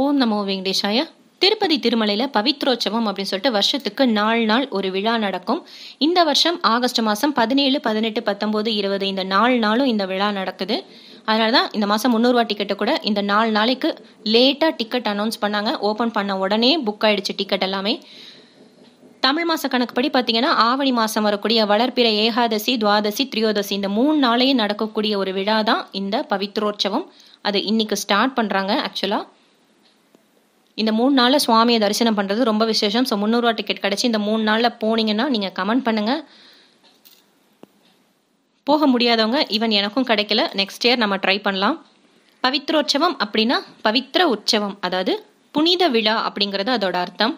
ஓம் நமோ வெங்கடேஷாய. திருப்பதி திருமலையில பவித்ரோற்சவம் அப்படின்னு சொல்லிட்டு வருஷத்துக்கு 4 நாள் ஒரு விழா நடக்கும். இந்த வருஷம் ஆகஸ்ட் மாதம் 17, 18, 19, 20 இந்த 4 நாளும் இந்த விழா நடக்குது. அதனால தான் இந்த மாதம் 300 ரூபா டிக்கெட்டு கூட இந்த 4 நாளைக்கு லேட்டாக டிக்கெட் அனௌன்ஸ் பண்ணாங்க. ஓப்பன் பண்ண உடனே புக் ஆகிடுச்சு டிக்கெட் எல்லாமே. தமிழ் மாத கணக்குப்படி பார்த்தீங்கன்னா ஆவணி மாதம் வரக்கூடிய வளர்பிறை ஏகாதசி, துவாதசி, திரியோதசி இந்த 3 நாளையும் நடக்கக்கூடிய ஒரு விழா தான் இந்த பவித்ரோற்சவம். அது இன்னைக்கு ஸ்டார்ட் பண்ணுறாங்க. ஆக்சுவலாக இந்த 3 நாளில் சுவாமியை தரிசனம் பண்ணுறது ரொம்ப விசேஷம். ஸோ 300 ரூபா டிக்கெட் கிடச்சி இந்த 3 நாளில் போனீங்கன்னா நீங்கள் கமெண்ட் பண்ணுங்கள். போக முடியாதவங்க, ஈவன் எனக்கும் கிடைக்கல, நெக்ஸ்ட் இயர் நம்ம ட்ரை பண்ணலாம். பவித்ரோற்சவம் அப்படின்னா பவித்ர உற்சவம், அதாவது புனித விழா அப்படிங்கிறது அதோட அர்த்தம்.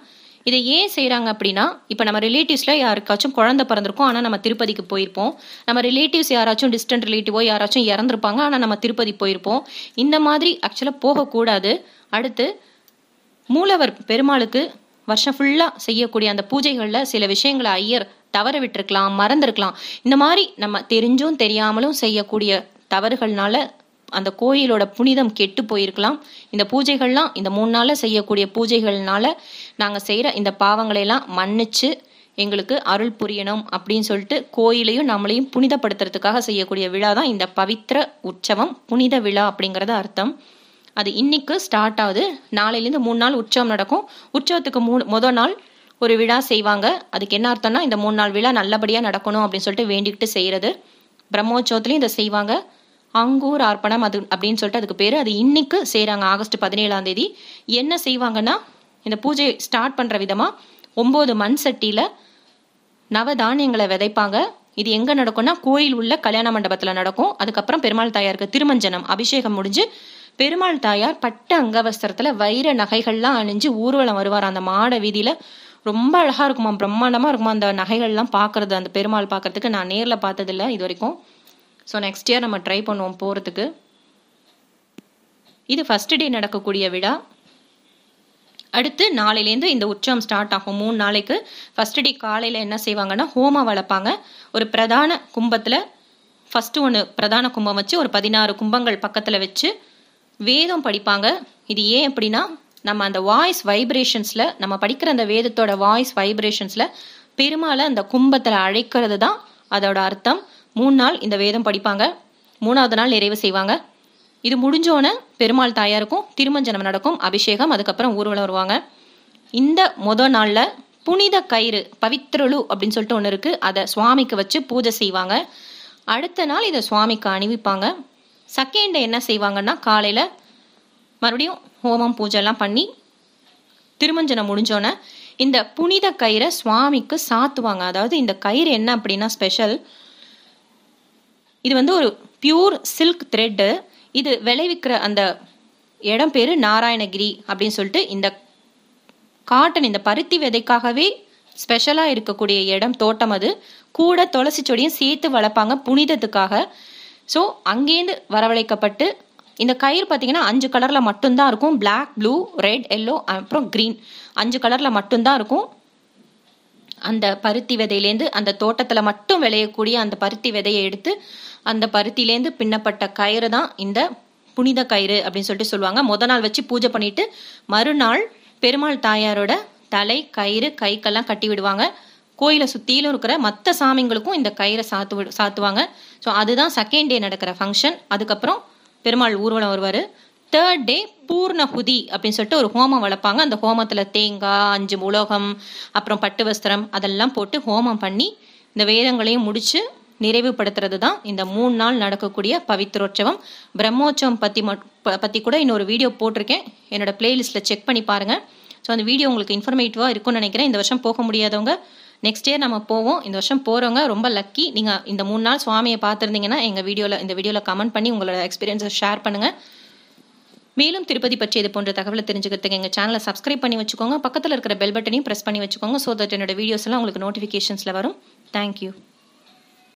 இதை ஏன் செய்கிறாங்க அப்படின்னா, இப்போ நம்ம ரிலேட்டிவ்ஸில் யாருக்காச்சும் குழந்தை பிறந்திருக்கோம், ஆனால் நம்ம திருப்பதிக்கு போயிருப்போம். நம்ம ரிலேட்டிவ்ஸ் யாராச்சும் டிஸ்டன்ட் ரிலேட்டிவோ யாராச்சும் இறந்துருப்பாங்க, ஆனால் நம்ம திருப்பதி போயிருப்போம். இந்த மாதிரி ஆக்சுவலாக போகக்கூடாது. அடுத்து மூலவர் பெருமாளுக்கு வருஷம் ஃபுல்லாக செய்யக்கூடிய அந்த பூஜைகளில் சில விஷயங்களை ஐயர் தவற விட்டுருக்கலாம், மறந்துருக்கலாம். இந்த மாதிரி நம்ம தெரிஞ்சும் தெரியாமலும் செய்யக்கூடிய தவறுகள்னால அந்த கோயிலோட புனிதம் கெட்டு போயிருக்கலாம். இந்த பூஜைகள்லாம் இந்த 3 நாளில் செய்யக்கூடிய பூஜைகள்னால நாங்கள் செய்கிற இந்த பாவங்களையெல்லாம் மன்னிச்சு எங்களுக்கு அருள் புரியணும் அப்படின்னு சொல்லிட்டு கோயிலையும் நம்மளையும் புனிதப்படுத்துறதுக்காக செய்யக்கூடிய விழா தான் இந்த பவித்ர உற்சவம், புனித விழா அப்படிங்கிறத அர்த்தம். அது இன்னைக்கு ஸ்டார்ட் ஆகுது. நாளையிலேருந்து 3 நாள் உற்சவம் நடக்கும். உற்சவத்துக்கு முதல் நாள் ஒரு விழா செய்வாங்க. அதுக்கு என்ன அர்த்தம்னா, இந்த 3 நாள் விழா நல்லபடியாக நடக்கணும் அப்படின்னு சொல்லிட்டு வேண்டிக்கிட்டு செய்கிறது. பிரம்மோற்சவத்துலேயும் இதை செய்வாங்க. அங்கூர் ஆர்ப்பணம் அது அப்படின்னு சொல்லிட்டு அதுக்கு பேர். அது இன்னைக்கு செய்கிறாங்க ஆகஸ்ட் 17ஆம் தேதி. என்ன செய்வாங்கன்னா, இந்த பூஜை ஸ்டார்ட் பண்ணுற விதமாக 9 மண் சட்டியில் நவதானியங்களை விதைப்பாங்க. இது எங்கே நடக்கும்னா, கோயில் உள்ள கல்யாண மண்டபத்தில் நடக்கும். அதுக்கப்புறம் பெருமாள் தாயாருக்கு திருமஞ்சனம் அபிஷேகம் முடிஞ்சு பெருமாள் தாயார் பட்டு அங்கவஸ்திரத்தில் வைர நகைகள்லாம் அணிஞ்சு ஊர்வலம் வருவார். அந்த மாட வீதியில் ரொம்ப அழகாக இருக்குமா, பிரம்மாண்டமாக இருக்குமா அந்த நகைகள்லாம் பார்க்குறது. அந்த பெருமாள் பார்க்குறதுக்கு நான் நேரில் பார்த்ததில்லை இது வரைக்கும். ஸோ நெக்ஸ்ட் இயர் நம்ம ட்ரை பண்ணுவோம் போகிறதுக்கு. இது ஃபஸ்ட்டு டே நடக்கக்கூடிய விழா. அடுத்து நாளையிலேருந்து இந்த உற்சவம் ஸ்டார்ட் ஆகும் 3 நாளைக்கு. ஃபஸ்ட்டு டே காலையில் என்ன செய்வாங்கன்னா, ஹோமம் வளர்ப்பாங்க. ஒரு பிரதான கும்பத்தில் ஃபஸ்ட்டு ஒன்று பிரதான கும்பம் வச்சு ஒரு 16 கும்பங்கள் பக்கத்தில் வச்சு வேதம் படிப்பாங்க. இது ஏன் அப்படின்னா, நம்ம அந்த வாய்ஸ் வைப்ரேஷன்ஸில் நம்ம படிக்கிற அந்த வேதத்தோட வாய்ஸ் வைப்ரேஷன்ஸில் பெருமாளை அந்த கும்பத்தில் அழைக்கிறது தான் அதோட அர்த்தம். 3 நாள் இந்த வேதம் படிப்பாங்க. 3ஆவது நாள் நிறைவு செய்வாங்க. இது முடிஞ்சோன்னே பெருமாள் தாயாருக்கும் திருமஞ்சனம் நடக்கும், அபிஷேகம், அதுக்கப்புறம் ஊர்வலம் வருவாங்க. இந்த முதல் நாளில் புனித கயிறு பவித்ரலு அப்படின்னு சொல்லிட்டு ஒன்று இருக்குது, அதை சுவாமிக்கு வச்சு பூஜை செய்வாங்க. அடுத்த நாள் இதை சுவாமிக்கு அணிவிப்பாங்க. செகண்ட் டே என்ன செய்வாங்கன்னா, காலையில் மறுபடியும் ஹோமம் பூஜைலாம் பண்ணி திருமஞ்சனம் முடிஞ்சோன்னே இந்த புனித கயிறை சுவாமிக்கு சாத்துவாங்க. அதாவது இந்த கயிறு என்ன அப்படின்னா ஸ்பெஷல், இது வந்து ஒரு பியூர் சில்க் த்ரெட்டு. இது விளைவிக்கிற அந்த இடம் பேர் நாராயணகிரி அப்படின்னு சொல்லிட்டு இந்த காட்டன் இந்த பருத்தி விதைக்காகவே ஸ்பெஷலாக இருக்கக்கூடிய இடம், தோட்டம். அது கூட துளசி செடியும் சேர்த்து வளர்ப்பாங்க புனிதத்துக்காக. ஸோ அங்கேருந்து வரவழைக்கப்பட்டு இந்த கயிறு பார்த்தீங்கன்னா 5 கலரில் மட்டும்தான் இருக்கும். பிளாக், ப்ளூ, ரெட், எல்லோ, அப்புறம் க்ரீன், 5 கலரில் மட்டும்தான் இருக்கும். அந்த பருத்தி விதையிலேருந்து அந்த தோட்டத்தில் மட்டும் விளையக்கூடிய அந்த பருத்தி விதையை எடுத்து அந்த பருத்திலேருந்து பின்னப்பட்ட கயிறு தான் இந்த புனித கயிறு அப்படின்னு சொல்லிட்டு சொல்லுவாங்க. முதல் நாள் வச்சு பூஜை பண்ணிட்டு மறுநாள் பெருமாள் தாயாரோட தலை, கயிறு, கைக்கெல்லாம் கட்டி விடுவாங்க. கோயிலை சுற்றிலும் இருக்கிற மற்ற சாமிங்களுக்கும் இந்த கயிறை சாத்துவாங்க. ஸோ அதுதான் செகண்ட் டே நடக்கிற ஃபங்க்ஷன். அதுக்கப்புறம் பெருமாள் ஊர்வலம் வருவார். தேர்ட் டே பூர்ணஹுதி அப்படின்னு சொல்லிட்டு ஒரு ஹோமம் வளர்ப்பாங்க. அந்த ஹோமத்தில் தேங்காய், 5 முலோகம், அப்புறம் பட்டு வஸ்திரம் அதெல்லாம் போட்டு ஹோமம் பண்ணி இந்த வேதங்களையும் முடித்து நிறைவுபடுத்துறது தான் இந்த 3 நாள் நடக்கக்கூடிய பவித்ரோற்சவம். பிரம்மோற்சவம் பற்றி கூட இன்னொரு வீடியோ போட்டிருக்கேன், என்னோடய பிளேலிஸ்ட்டில் செக் பண்ணி பாருங்கள். ஸோ அந்த வீடியோ உங்களுக்கு இன்ஃபர்மேட்டிவாக இருக்கும்னு நினைக்கிறேன். இந்த வருஷம் போக முடியாதவங்க நெக்ஸ்ட் இயர் நம்ம போவோம். இந்த வருஷம் போகிறவங்க ரொம்ப லக்கி. நீங்கள் இந்த 3 நாள் சுவாமியை பார்த்துருந்தீங்கன்னா எங்கள் வீடியோவில் இந்த வீடியோவில் கமெண்ட் பண்ணி உங்களோட எக்ஸ்பீரியன்ஸை ஷேர் பண்ணுங்கள். மேலும் திருப்பதி பற்றி இது போன்ற தகவலை தெரிஞ்சுக்கிறதுக்கு எங்கள் சேனலை சப்ஸ்கிரைப் பண்ணி வச்சுக்கோங்க. பக்கத்தில் இருக்கிற பெல் பட்டனையும் ப்ரெஸ் பண்ணி வச்சுக்கோங்க. ஸோ தட் என்னோட வீடியோஸ்லாம் உங்களுக்கு நோட்டிஃபிகேஷன்ஸில் வரும். தேங்க்யூ.